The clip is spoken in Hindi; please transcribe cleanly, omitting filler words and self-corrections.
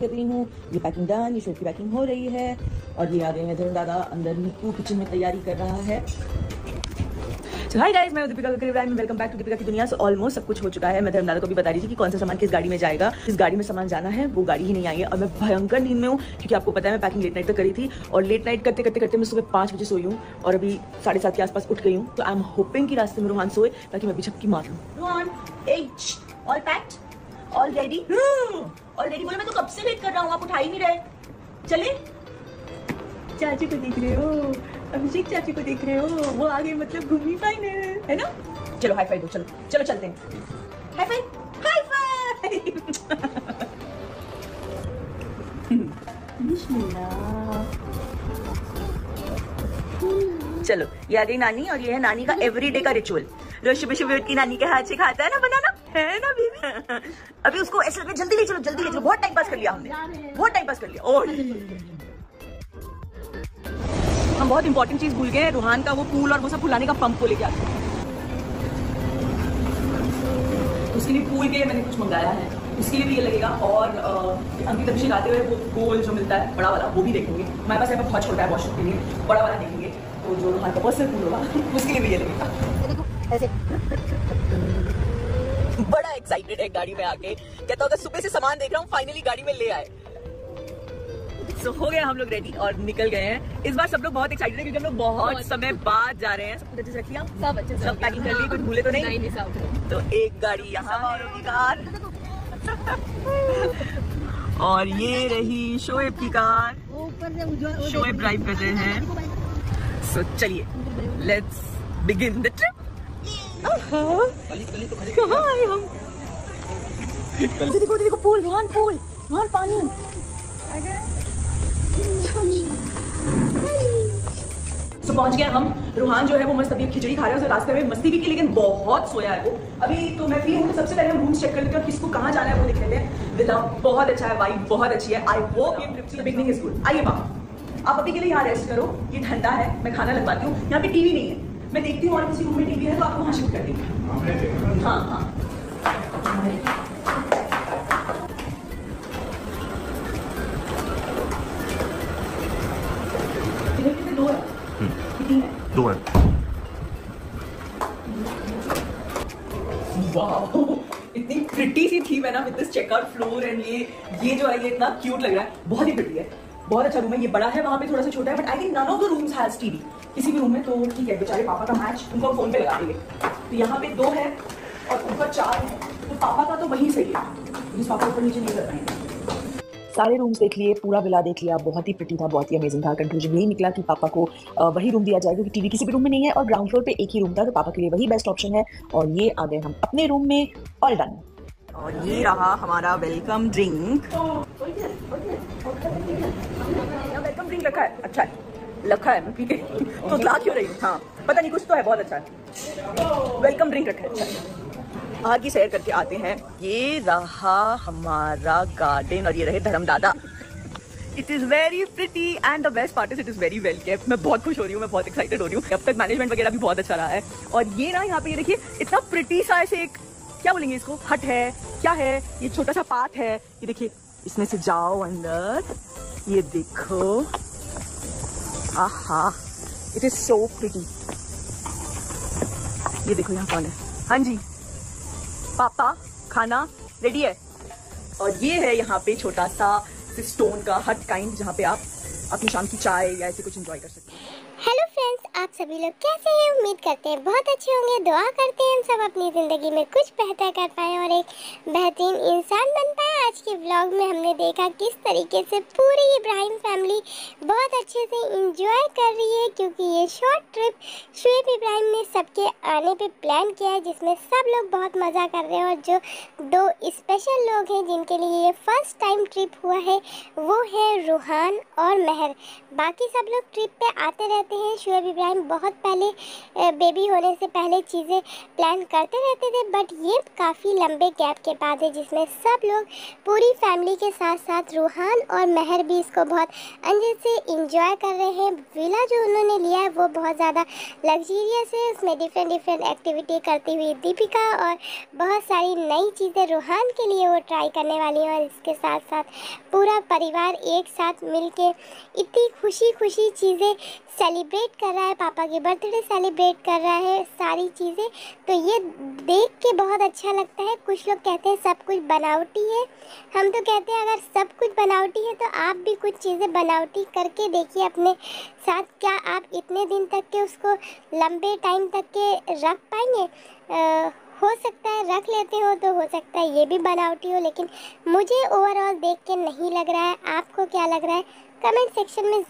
कर रही हूँ, ये पैकिंग डन, ये शर्ट की पैकिंग हो रही है और ये आ गए हैं धरुण दादा अंदर, नीतू किचन में तैयारी कर रहा है। तो हाय गाइस, मैं हूं Deepika Ibrahim, welcome back to Deepika की दुनिया। सो ऑलमोस्ट सब कुछ हो चुका है। मैं धरुण दादा को भी बता रही थी कि कौन सा सामान किस गाड़ी में जाएगा। इस गाड़ी में सामान जाना है, वो गाड़ी ही नहीं आई है और मैं भयंकर नींद में हूँ क्योंकि आपको पता है मैं पैकिंग लेट नाइट तक करी थी और लेट नाइट करते करते करते मैं सुबह 5 बजे सोई हूँ और अभी 7:30 के आसपास उठ गई हूँ। तो आई एम होपिंग कि रास्ते में रोहान सोए ताकि मैं भी झपकी मार लूँ। ऑलरेडी बोले मैं तो कब से वेट कर रहा हूँ, आप उठा ही नहीं रहे। चले, चाची को देख रहे हो, अभिषेक चाची को देख रहे हो, वो आगे मतलब घूमी फाइन है ना। चलो हाई फाई दो, चलो चलो चलते हैं। चलो, ये आ गई नानी और ये है नानी का एवरीडे का रिचुअल। रोज सुबह सुबह उठ के नानी के हाथ से खाता है ना बनाना, है ना बीबी। अभी उसको ऐसे में जल्दी ले चलो, जल्दी ले चलो, बहुत टाइम पास कर लिया हमने, बहुत टाइम पास कर लिया। और हम बहुत इंपॉर्टेंट चीज भूल गए, रूहान का वो पूल और वो सब फुलाने का पंप को लेके आते हैं। उसके लिए पूल के लिए मैंने कुछ मंगाया है, उसके लिए भी ये लगेगा। और अंकित अभिषेक आते हुए वो गोल जो मिलता है बड़ा वाला, वो भी देखेंगे। हमारे पास यहाँ पर बहुत छोटा है वॉशरूम के लिए, बड़ा वाला देखेंगे। तो जो रूहान का पर्सनल पूल होगा उसके लिए भी ये लगेगा। ऐसे बड़ा एक्साइटेड है गाड़ी में आके, कहता होगा सुबह से सामान देख रहा हूँ, फाइनली गाड़ी में ले आए। सो हो गया हम लोग रेडी और निकल गए हैं। इस बार सब लोग बहुत एक्साइटेड है क्योंकि हम लोग बहुत समय बाद जा रहे हैं। सब कुछ अच्छे से रख लिया, सब अच्छे से पैकिंग कर ली, कुछ भूले तो नहीं। तो एक गाड़ी यहाँ और ये रही शोएब की कार, शोएब ड्राइव करते हैं। सो चलिए लेट्स बिगिन द ट्रिप। कहाँ आए हम? देखो देखो पूल, रूहान पूल, रूहान पानी। तो पहुंच गए हम। रूहान जो है वो मस्त अभी खिचड़ी खा रहे हैं, उसे रास्ते में मस्ती भी की लेकिन बहुत सोया है वो। अभी तो मैं फ्री हूँ, सबसे पहले हम रूम चेक कर लेते हैं, किसको कहाँ जाना है वो देख लेते हैं। विदाउट बहुत अच्छा है, वाइब बहुत अच्छी है। I hope your trip to the beginning is good. आइए बाप, आप अभी के लिए यहाँ रेस्ट करो, ये ठंडा है, मैं खाना लगवाती हूँ। यहाँ पे टीवी नहीं है, मैं देखती हूँ और किसी रूम में टीवी है तो आप वहाँ शिफ्ट कर देंगे। हाँ हाँ, दो है। वाह, इतनी प्रिटी सी थी madam, with this checkout floor and ये जो है ये इतना क्यूट लग रहा है, बहुत ही प्रिटी है, बहुत अच्छा रूम है। ये बड़ा है, वहाँ पे थोड़ा सा छोटा है, but I think none of the rooms has TV किसी भी रूम में। तो ठीक है, बेचारे पापा का मैच उनको फोन पे लगा देंगे। तो यहाँ पे 2 है और ऊपर 4 है, तो पापा का तो वहीं सही है, जिस पापा ऊपर नीचे नहीं कर पाएंगे। सारे रूम्स देख लिए, पूरा विला देख लिया, बहुत ही प्रिटी था, बहुत ही अमेजिंग था। कंक्लूजन यही निकला कि पापा को वही रूम दिया जाए क्योंकि टीवी किसी भी रूम में नहीं है और ग्राउंड फ्लोर पे एक ही रूम था, तो पापा के लिए वही बेस्ट ऑप्शन है। और ये आ गए हम अपने रूम में, ऑल डन। और ये रहा हमारा वेलकम ड्रिंक। वेलकम ड्रिंक रखा है, अच्छा है, लखा है मैं पी गई तो ला क्यों रही हूँ। हाँ पता नहीं, कुछ तो है, बहुत अच्छा है, वेलकम ड्रिंक रखा है, अच्छा है। बाहर की सैर करके आते हैं। ये रहा हमारा गार्डन और ये रहे धर्म दादा। It is very pretty and the best part is it is very well kept. मैं बहुत खुश हो रही हूँ, मैं बहुत एक्साइटेड हो रही हूँ। अब तक मैनेजमेंट वगैरह भी बहुत अच्छा रहा है। और ये रहा यहाँ पे, ये देखिए इतना प्रिटी सा ऐसे एक क्या बोलेंगे इसको, हट है क्या है, ये छोटा सा पाथ है। ये देखिए, इसमें से जाओ अंदर, ये देखो, आहा, इट इज सो प्रिटी। ये देखो यहाँ कौन है, हाँ जी पापा, खाना रेडी है। और ये है यहाँ पे छोटा सा स्टोन का हट काइंड, जहाँ पे आप अपनी शाम की चाय या ऐसे कुछ एंजॉय कर सकते हैं। हेलो फ्रेंड्स, आप सभी लोग कैसे हैं? उम्मीद करते हैं बहुत अच्छे होंगे। दुआ करते हैं हम सब अपनी ज़िंदगी में कुछ बेहतर कर पाएँ और एक बेहतरीन इंसान बन पाएँ। आज के व्लॉग में हमने देखा किस तरीके से पूरी इब्राहिम फैमिली बहुत अच्छे से इंजॉय कर रही है क्योंकि ये शॉर्ट ट्रिप शोएब इब्राहिम ने सबके आने पर प्लान किया है, जिसमें सब लोग बहुत मज़ा कर रहे हैं। और जो 2 स्पेशल लोग हैं जिनके लिए ये फर्स्ट टाइम ट्रिप हुआ है वो है रूहान और महर। बाकी सब लोग ट्रिप पर आते रहते हैं। शोएब इब्राहिम इब्राहिम बहुत पहले बेबी होने से पहले चीज़ें प्लान करते रहते थे, बट ये काफ़ी लंबे गैप के बाद है जिसमें सब लोग पूरी फैमिली के साथ साथ रूहान और महर भी इसको बहुत अंजल से इंजॉय कर रहे हैं। विला जो उन्होंने लिया है वो बहुत ज़्यादा लग्जीरियस है, उसमें डिफरेंट डिफरेंट एक्टिविटी करती हुई दीपिका और बहुत सारी नई चीज़ें रूहान के लिए वो ट्राई करने वाली है। और इसके साथ साथ पूरा परिवार एक साथ मिलके इतनी खुशी खुशी चीज़ें सेलिब्रेट कर रहा है, पापा की बर्थडे सेलिब्रेट कर रहा है, सारी चीज़ें तो ये देख के बहुत अच्छा लगता है। कुछ लोग कहते हैं सब कुछ बनावटी है, हम तो कहते हैं अगर सब कुछ बनावटी है तो आप भी कुछ चीज़ें बनावटी करके देखिए अपने साथ। क्या आप इतने दिन तक के उसको लंबे टाइम तक के रख पाएंगे? हो सकता है रख लेते हो तो हो सकता है ये भी बनावटी हो, लेकिन मुझे ओवरऑल देख के नहीं लग रहा है। आपको क्या लग रहा है? कमेंट सेक्शन में